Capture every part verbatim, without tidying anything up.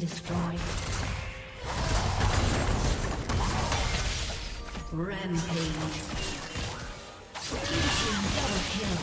Destroyed. Rampage. Instant double kill.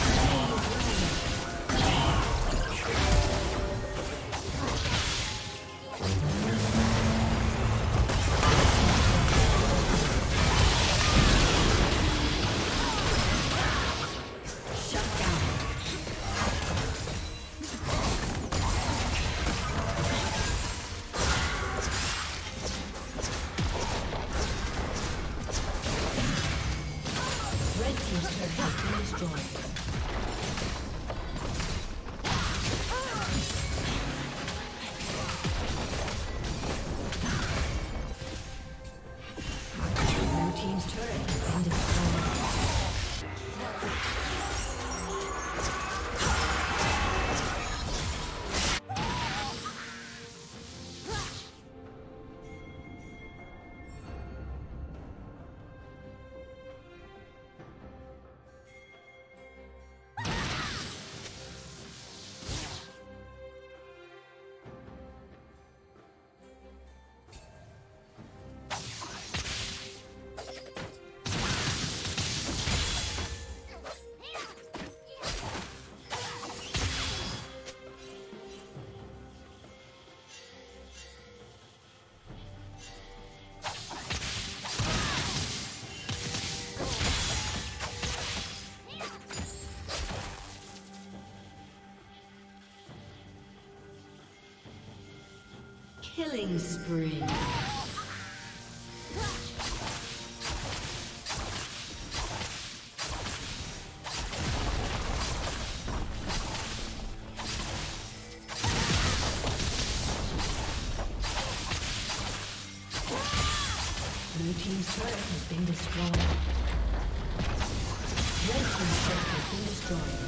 Killing spree. Blue team's turret has been destroyed. Red team's turret has been destroyed.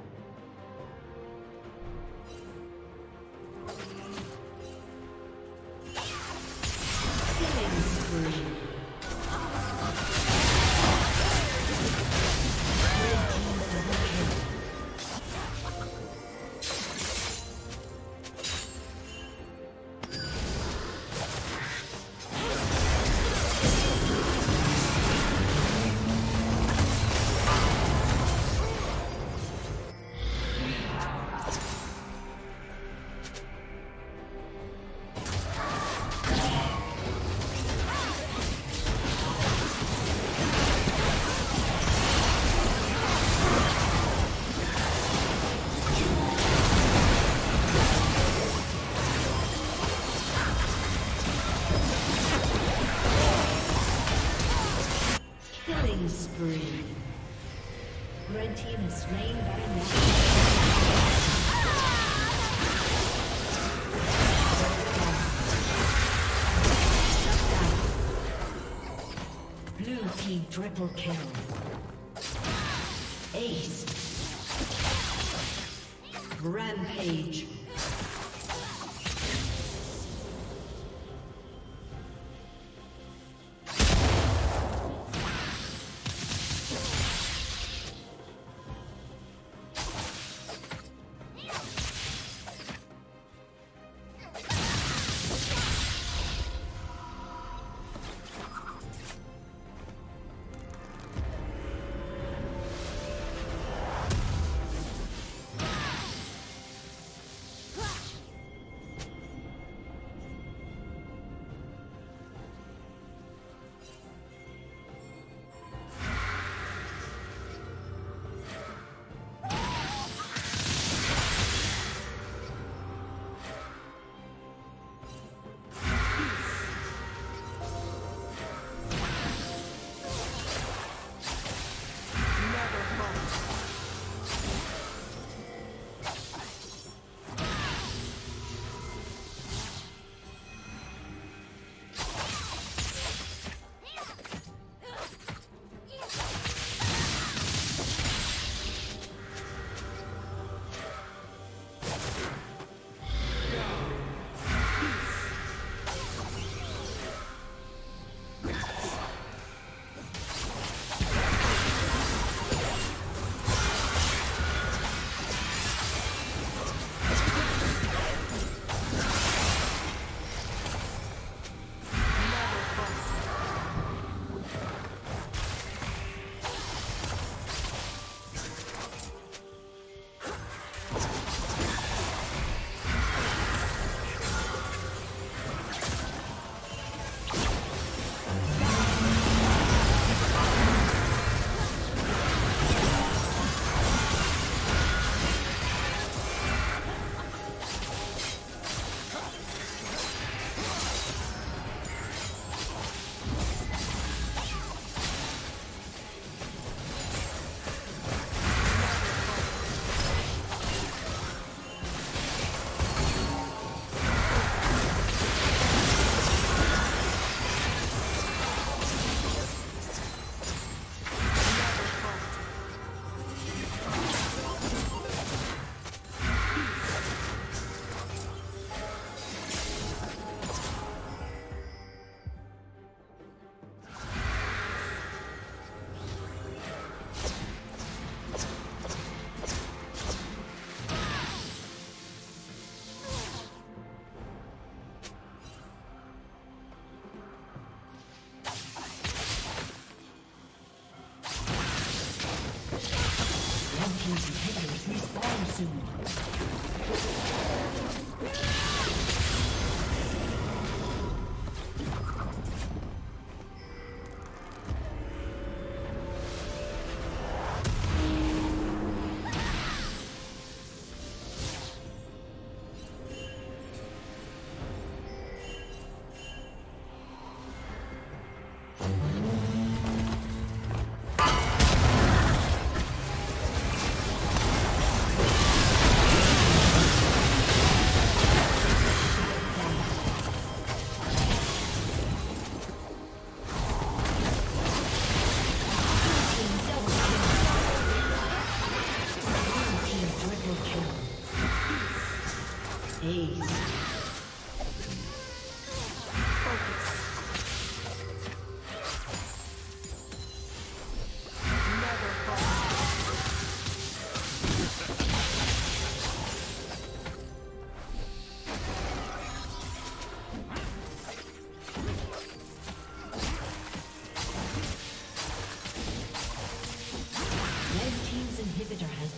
Blue team triple kill. Ace. Rampage.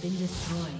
Been destroyed.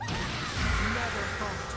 Never falter.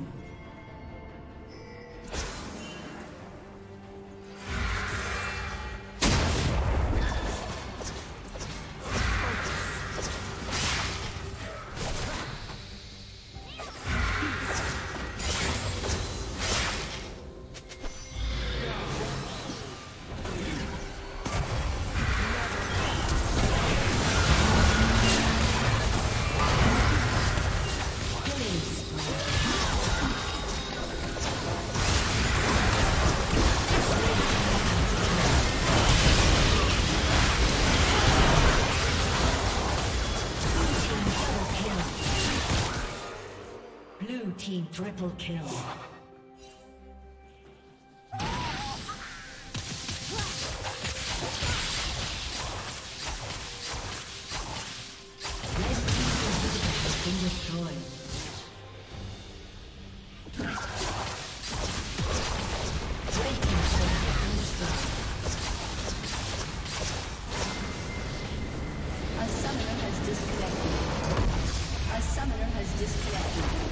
Triple kill. A summoner has disconnected. A summoner has disconnected.